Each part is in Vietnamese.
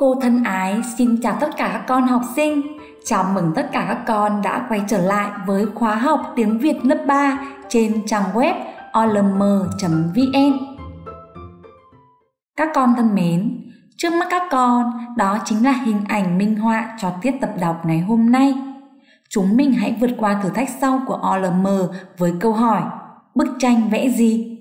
Cô thân ái xin chào tất cả các con học sinh. Chào mừng tất cả các con đã quay trở lại với khóa học tiếng Việt lớp 3 trên trang web OLM.VN. Các con thân mến, trước mắt các con đó chính là hình ảnh minh họa cho tiết tập đọc ngày hôm nay. Chúng mình hãy vượt qua thử thách sau của OLM với câu hỏi: bức tranh vẽ gì?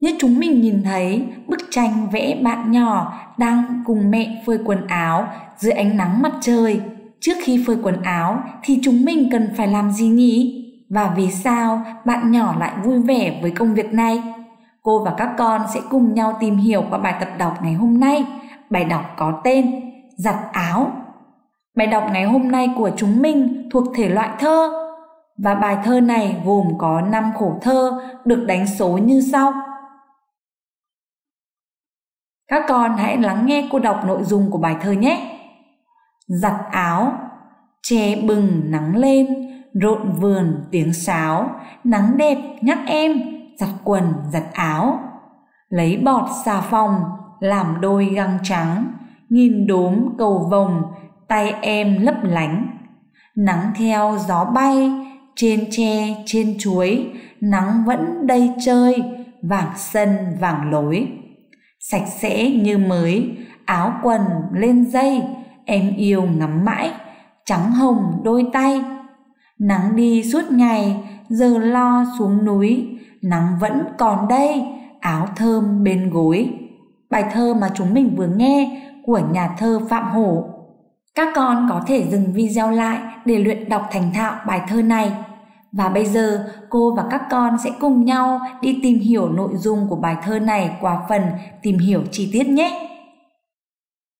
Như chúng mình nhìn thấy, bức tranh vẽ bạn nhỏ đang cùng mẹ phơi quần áo dưới ánh nắng mặt trời. Trước khi phơi quần áo thì chúng mình cần phải làm gì nhỉ? Và vì sao bạn nhỏ lại vui vẻ với công việc này? Cô và các con sẽ cùng nhau tìm hiểu qua bài tập đọc ngày hôm nay. Bài đọc có tên Giặt áo. Bài đọc ngày hôm nay của chúng mình thuộc thể loại thơ. Và bài thơ này gồm có 5 khổ thơ được đánh số như sau. Các con hãy lắng nghe cô đọc nội dung của bài thơ nhé. Giặt áo. Tre bừng nắng lên, rộn vườn tiếng sáo, nắng đẹp nhắc em, giặt quần giặt áo. Lấy bọt xà phòng, làm đôi găng trắng, nghìn đốm cầu vồng, tay em lấp lánh. Nắng theo gió bay, trên tre trên chuối, nắng vẫn đây chơi, vàng sân vàng lối. Sạch sẽ như mới, áo quần lên dây, em yêu ngắm mãi, trắng hồng đôi tay. Nắng đi suốt ngày, giờ lo xuống núi, nắng vẫn còn đây, áo thơm bên gối. Bài thơ mà chúng mình vừa nghe của nhà thơ Phạm Hổ. Các con có thể dừng video lại để luyện đọc thành thạo bài thơ này. Và bây giờ cô và các con sẽ cùng nhau đi tìm hiểu nội dung của bài thơ này qua phần tìm hiểu chi tiết nhé.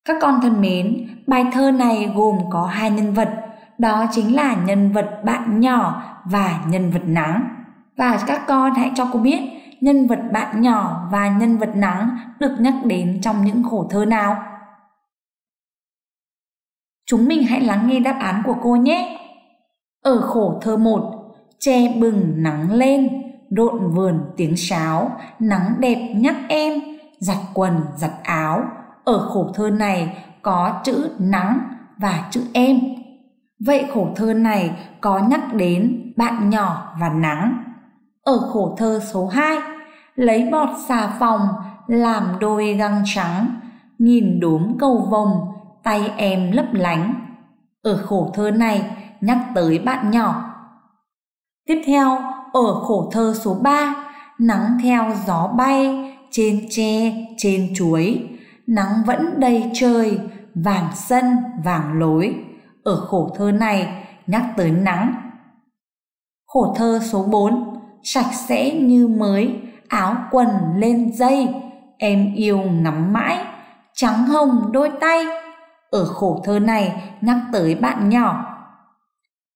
Các con thân mến, bài thơ này gồm có 2 nhân vật, đó chính là nhân vật bạn nhỏ và nhân vật nắng. Và các con hãy cho cô biết nhân vật bạn nhỏ và nhân vật nắng được nhắc đến trong những khổ thơ nào. Chúng mình hãy lắng nghe đáp án của cô nhé. Ở khổ thơ 1, tre bừng nắng lên, rộn vườn tiếng sáo, nắng đẹp nhắc em, giặt quần giặt áo. Ở khổ thơ này có chữ nắng và chữ em. Vậy khổ thơ này có nhắc đến bạn nhỏ và nắng. Ở khổ thơ số 2, lấy bọt xà phòng, làm đôi găng trắng, nghìn đốm cầu vồng, tay em lấp lánh. Ở khổ thơ này nhắc tới bạn nhỏ. Tiếp theo, ở khổ thơ số 3, nắng theo gió bay, trên tre, trên chuối, nắng vẫn đầy trời, vàng sân, vàng lối. Ở khổ thơ này nhắc tới nắng. Khổ thơ số 4, sạch sẽ như mới, áo quần lên dây, em yêu ngắm mãi, trắng hồng đôi tay. Ở khổ thơ này nhắc tới bạn nhỏ.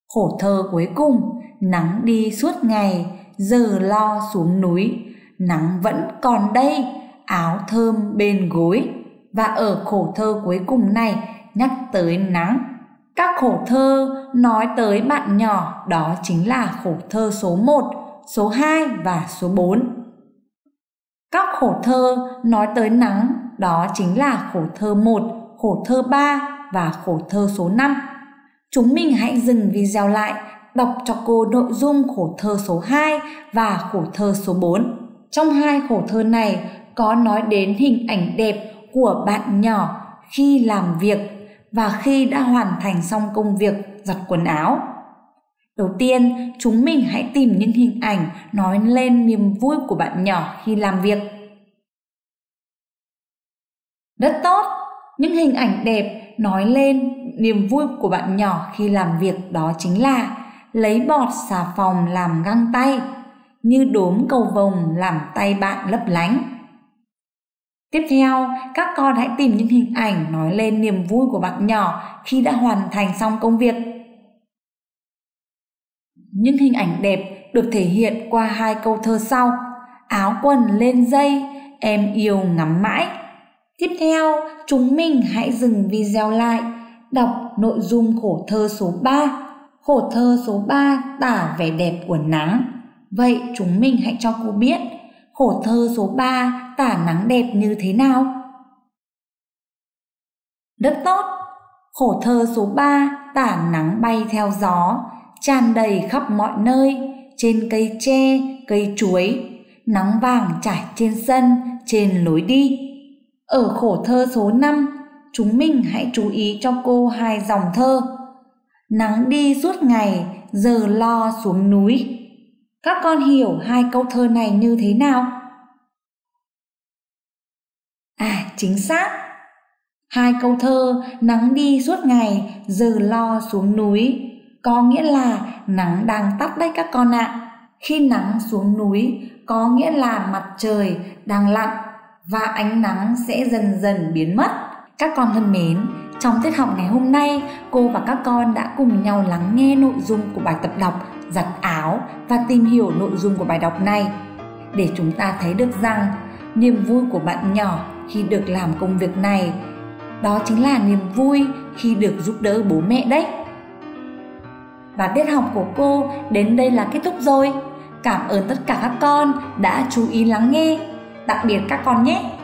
Khổ thơ cuối cùng, nắng đi suốt ngày, giờ lo xuống núi, nắng vẫn còn đây, áo thơm bên gối. Và ở khổ thơ cuối cùng này nhắc tới nắng. Các khổ thơ nói tới bạn nhỏ đó chính là khổ thơ số 1, số 2 và số 4. Các khổ thơ nói tới nắng đó chính là khổ thơ 1, khổ thơ 3 và khổ thơ số 5. Chúng mình hãy dừng video lại, đọc cho cô nội dung khổ thơ số 2 và khổ thơ số 4. Trong hai khổ thơ này có nói đến hình ảnh đẹp của bạn nhỏ khi làm việc và khi đã hoàn thành xong công việc giặt quần áo. Đầu tiên, chúng mình hãy tìm những hình ảnh nói lên niềm vui của bạn nhỏ khi làm việc. Rất tốt! Những hình ảnh đẹp nói lên niềm vui của bạn nhỏ khi làm việc đó chính là lấy bọt xà phòng làm găng tay, như đốm cầu vồng làm tay bạn lấp lánh. Tiếp theo, các con hãy tìm những hình ảnh nói lên niềm vui của bạn nhỏ khi đã hoàn thành xong công việc. Những hình ảnh đẹp được thể hiện qua hai câu thơ sau: áo quần lên dây, em yêu ngắm mãi. Tiếp theo, chúng mình hãy dừng video lại, đọc nội dung khổ thơ số 3. Khổ thơ số 3 tả vẻ đẹp của nắng. Vậy chúng mình hãy cho cô biết khổ thơ số 3 tả nắng đẹp như thế nào? Rất tốt. Khổ thơ số 3 tả nắng bay theo gió, tràn đầy khắp mọi nơi, trên cây tre, cây chuối, nắng vàng trải trên sân, trên lối đi. Ở khổ thơ số 5, chúng mình hãy chú ý cho cô hai dòng thơ. Nắng đi suốt ngày, giờ lo xuống núi. Các con hiểu hai câu thơ này như thế nào? À, chính xác. Hai câu thơ nắng đi suốt ngày, giờ lo xuống núi có nghĩa là nắng đang tắt đấy các con ạ. Khi nắng xuống núi có nghĩa là mặt trời đang lặn và ánh nắng sẽ dần dần biến mất. Các con thân mến, trong tiết học ngày hôm nay, cô và các con đã cùng nhau lắng nghe nội dung của bài tập đọc Giặt áo và tìm hiểu nội dung của bài đọc này để chúng ta thấy được rằng niềm vui của bạn nhỏ khi được làm công việc này đó chính là niềm vui khi được giúp đỡ bố mẹ đấy. Và tiết học của cô đến đây là kết thúc rồi. Cảm ơn tất cả các con đã chú ý lắng nghe. Tạm biệt các con nhé.